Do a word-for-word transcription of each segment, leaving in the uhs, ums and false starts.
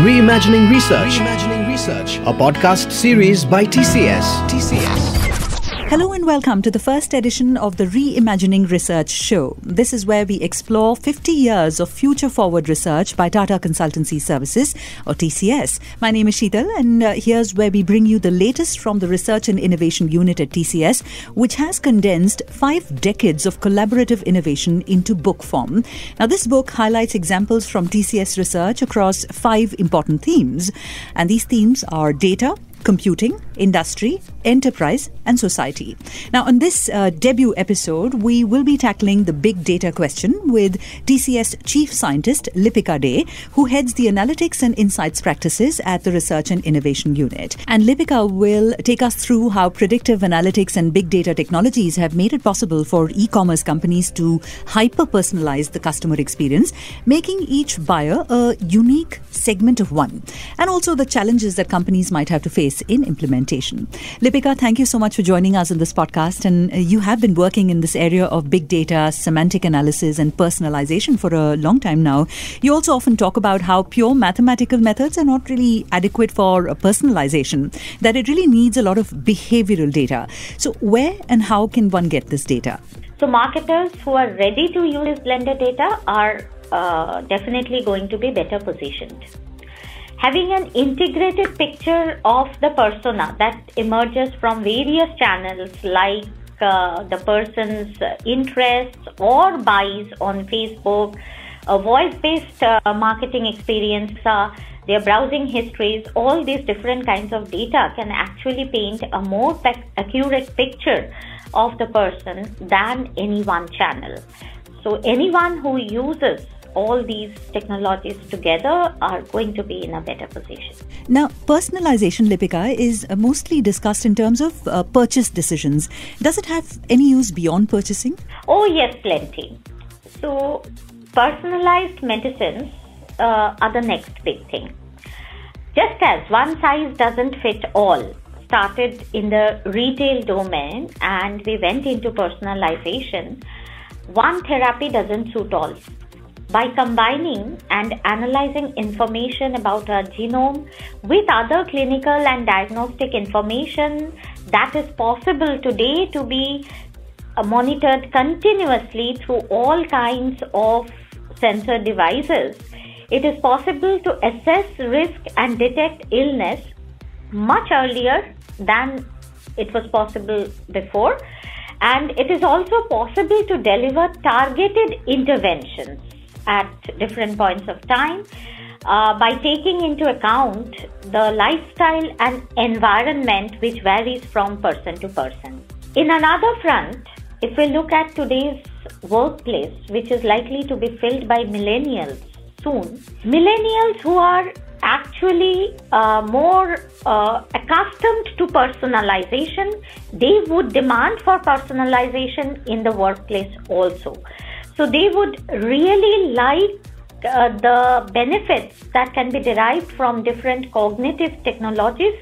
Reimagining Research, Reimagining Research, a podcast series by T C S. T C S. Hello and welcome to the first edition of the Reimagining Research show. This is where we explore fifty years of future-forward research by Tata Consultancy Services, or T C S. My name is Sheetal, and uh, here's where we bring you the latest from the Research and Innovation Unit at T C S, which has condensed five decades of collaborative innovation into book form. Now, this book highlights examples from T C S research across five important themes, and these themes are data, computing, industry, enterprise, and society. Now, on this uh, debut episode, we will be tackling the big data question with T C S Chief Scientist Lipika Dey, who heads the Analytics and Insights Practices at the Research and Innovation Unit. And Lipika will take us through how predictive analytics and big data technologies have made it possible for e-commerce companies to hyper-personalize the customer experience, making each buyer a unique segment of one, and also the challenges that companies might have to face in implementation. Lipika, thank you so much for joining us on this podcast. And you have been working in this area of big data, semantic analysis, and personalization for a long time now. You also often talk about how pure mathematical methods are not really adequate for personalization, that it really needs a lot of behavioral data. So where and how can one get this data? So marketers who are ready to use blended data are uh, definitely going to be better positioned. Having an integrated picture of the persona that emerges from various channels like uh, the person's interests or buys on Facebook, a voice-based uh, marketing experience, uh, their browsing histories, all these different kinds of data can actually paint a more pe- accurate picture of the person than any one channel. So anyone who uses all these technologies together are going to be in a better position. Now, personalization, Lipika, is mostly discussed in terms of uh, purchase decisions. Does it have any use beyond purchasing? Oh, yes, plenty. So, personalized medicines uh, are the next big thing. Just as one size doesn't fit all, started in the retail domain and we went into personalization, one therapy doesn't suit all. By combining and analyzing information about our genome with other clinical and diagnostic information that is possible today to be monitored continuously through all kinds of sensor devices, it is possible to assess risk and detect illness much earlier than it was possible before. And it is also possible to deliver targeted interventions at different points of time uh, by taking into account the lifestyle and environment which varies from person to person. In another front, if we look at today's workplace, which is likely to be filled by millennials soon, millennials who are actually uh, more uh, accustomed to personalization, they would demand for personalization in the workplace also. So they would really like uh, the benefits that can be derived from different cognitive technologies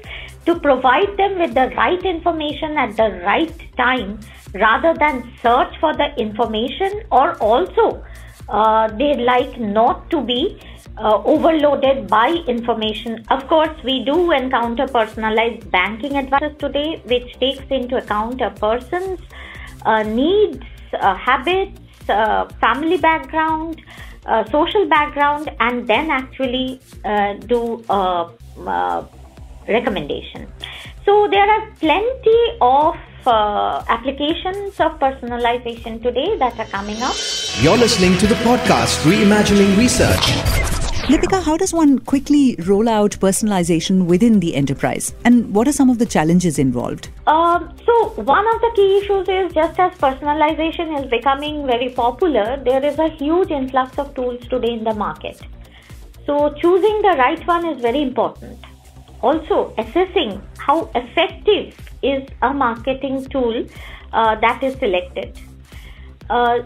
to provide them with the right information at the right time rather than search for the information, or also uh, they like not to be uh, overloaded by information. Of course, we do encounter personalized banking advice today, which takes into account a person's uh, needs, uh, habits, Uh, family background, uh, social background, and then actually uh, do uh, uh, recommendation. So there are plenty of uh, applications of personalization today that are coming up. You're listening to the podcast Reimagining Research. Lipika, how does one quickly roll out personalization within the enterprise? And what are some of the challenges involved? Um, so one of the key issues is, just as personalization is becoming very popular, there is a huge influx of tools today in the market. So choosing the right one is very important. Also, assessing how effective is a marketing tool uh, that is selected. Uh,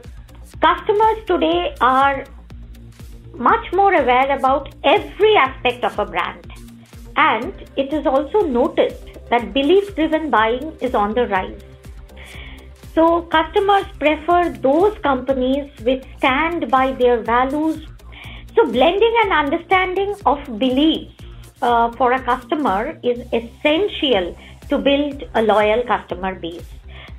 customers today are much more aware about every aspect of a brand, and it is also noticed that belief-driven buying is on the rise. So customers prefer those companies which stand by their values. So blending and understanding of beliefs uh, for a customer is essential to build a loyal customer base.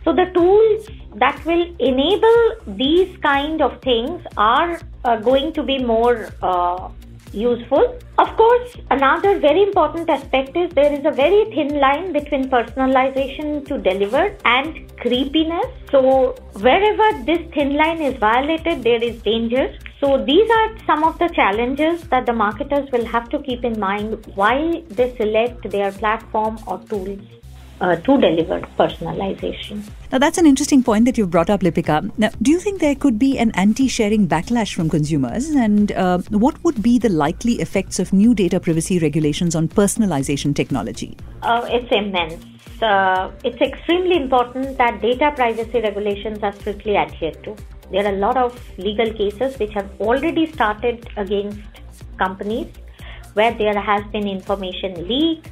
So the tools that will enable these kind of things are uh, going to be more uh, useful. Of course, another very important aspect is there is a very thin line between personalization to deliver and creepiness. So wherever this thin line is violated, there is danger. So these are some of the challenges that the marketers will have to keep in mind while they select their platform or tools uh, to deliver personalization. Now that's an interesting point that you've brought up, Lipika. Now, do you think there could be an anti-sharing backlash from consumers? And uh, what would be the likely effects of new data privacy regulations on personalization technology? Uh, it's immense. Uh, it's extremely important that data privacy regulations are strictly adhered to. There are a lot of legal cases which have already started against companies where there has been information leak.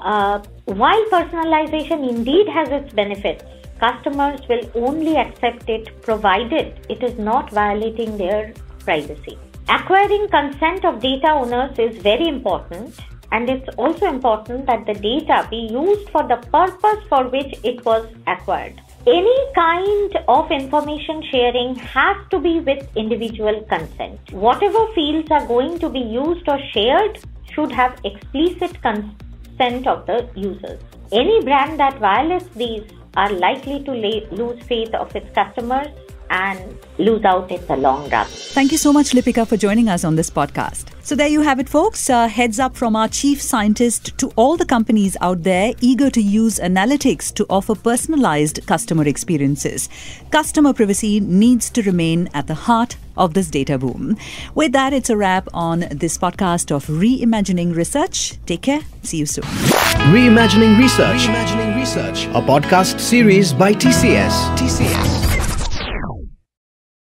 Uh, while personalization indeed has its benefits, customers will only accept it provided it is not violating their privacy. Acquiring consent of data owners is very important, and it's also important that the data be used for the purpose for which it was acquired. Any kind of information sharing has to be with individual consent. Whatever fields are going to be used or shared should have explicit consent of the users. Any brand that violates these are likely to lay, lose faith of its customers and lose out in the long run. Thank you so much, Lipika, for joining us on this podcast. So there you have it, folks. Uh, heads up from our chief scientist to all the companies out there eager to use analytics to offer personalized customer experiences. Customer privacy needs to remain at the heart of this data boom. With that, it's a wrap on this podcast of Reimagining Research. Take care. See you soon. Reimagining Research. Reimagining Research. A podcast series by T C S. T C S.